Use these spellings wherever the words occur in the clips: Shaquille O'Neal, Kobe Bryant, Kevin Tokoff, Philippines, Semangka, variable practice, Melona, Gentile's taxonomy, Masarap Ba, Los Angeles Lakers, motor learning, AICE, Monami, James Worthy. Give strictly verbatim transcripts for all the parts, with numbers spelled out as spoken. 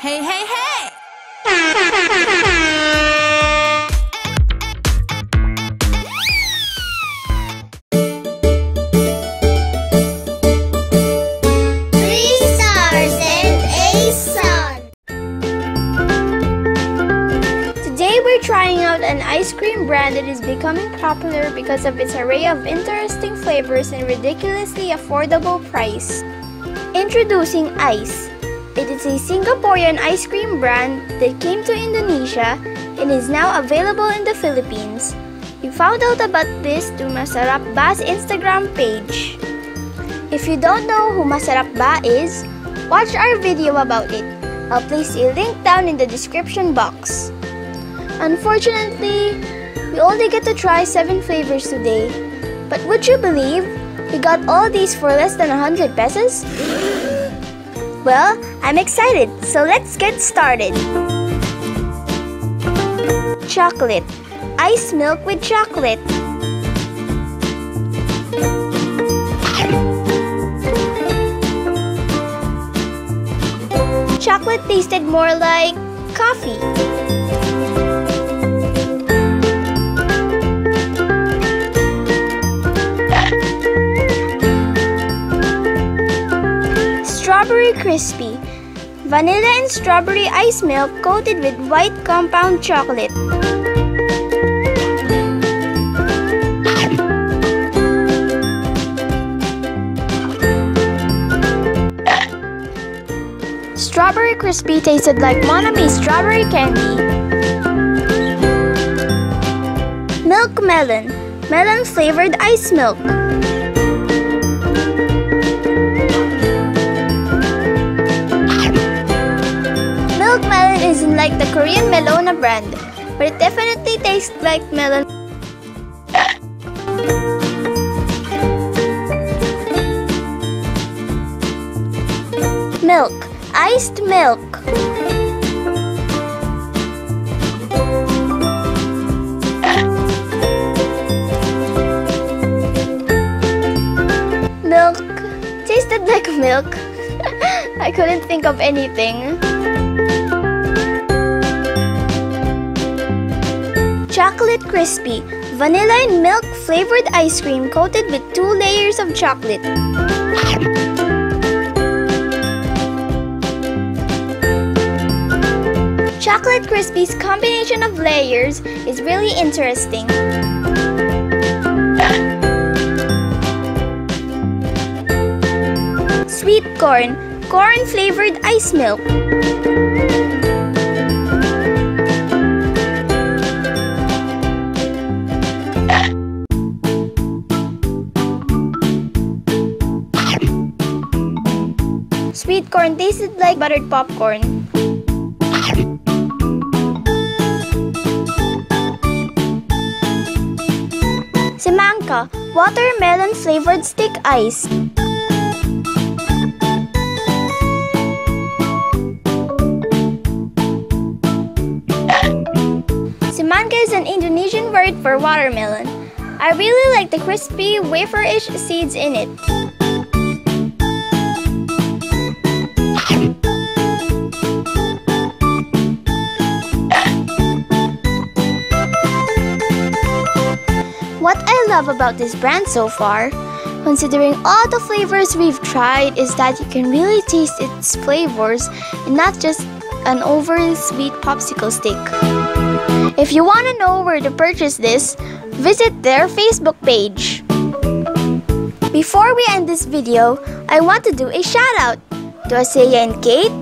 Hey, hey, hey! Trying out an ice cream brand that is becoming popular because of its array of interesting flavors and ridiculously affordable price. Introducing AICE. It is a Singaporean ice cream brand that came to Indonesia and is now available in the Philippines. We found out about this through Masarap Ba's Instagram page. If you don't know who Masarap Ba is, watch our video about it. I'll place a link down in the description box. Unfortunately, we only get to try seven flavors today. But would you believe, we got all these for less than one hundred pesos? Well, I'm excited, so let's get started. Chocolate. Ice milk with chocolate. Chocolate tasted more like coffee. Strawberry crispy. Vanilla and strawberry ice milk coated with white compound chocolate. Strawberry crispy tasted like Monami strawberry candy. Milk melon. Melon flavored ice milk. Milk melon isn't like the Korean Melona brand, but it definitely tastes like melon. Milk. Iced milk. Milk. Tasted like milk. I couldn't think of anything. Chocolate crispy, vanilla and milk flavored ice cream coated with two layers of chocolate. Chocolate crispy's combination of layers is really interesting. Sweet corn, corn flavored ice milk. Sweet corn tasted like buttered popcorn. Semangka, watermelon flavored stick ice. Semangka is an Indonesian word for watermelon. I really like the crispy, wafer-ish seeds in it. What I love about this brand so far, considering all the flavors we've tried, is that you can really taste its flavors and not just an overly sweet popsicle stick. If you want to know where to purchase this, visit their Facebook page. Before we end this video, I want to do a shout out to Aseya and Kate,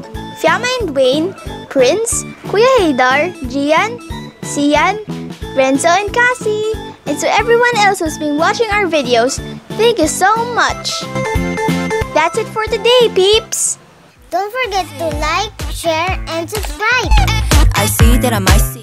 Fiamma and Wayne, Prince, Kuya Haydar, Gian, Sian, Renzo and Cassie. And to everyone else who's been watching our videos, thank you so much! That's it for today, peeps! Don't forget to like, share, and subscribe! I see that I might see